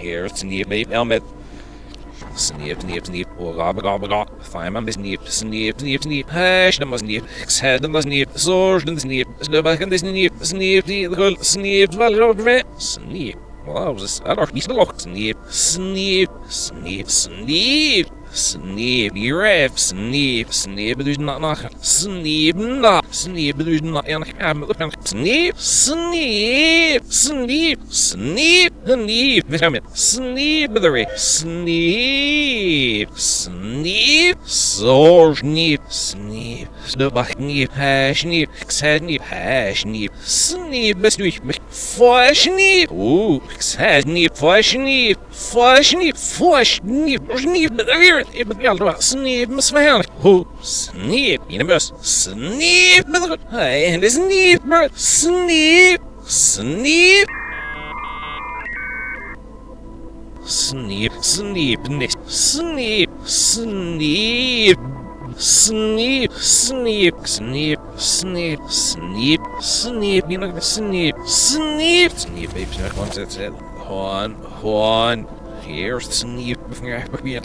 Here, sneep, Sneep, or rob, fireman, sneep, hash, the sneep, head, the sneep, sword, and sneep, snubbach, and sneep, the girl, sneep, well, sneep. Wow, this other piece of lock, sneep. Sneep, ref, sneep, there's not, sneep, there's not, and I'm looking, sneep, it would be all about sneep, Miss Mahal. Who sneep? Universe sneep, brother. And his sneep, brother. Sneep. Sneep, you know, sneep, baby, I want to say, Juan, here, sneep,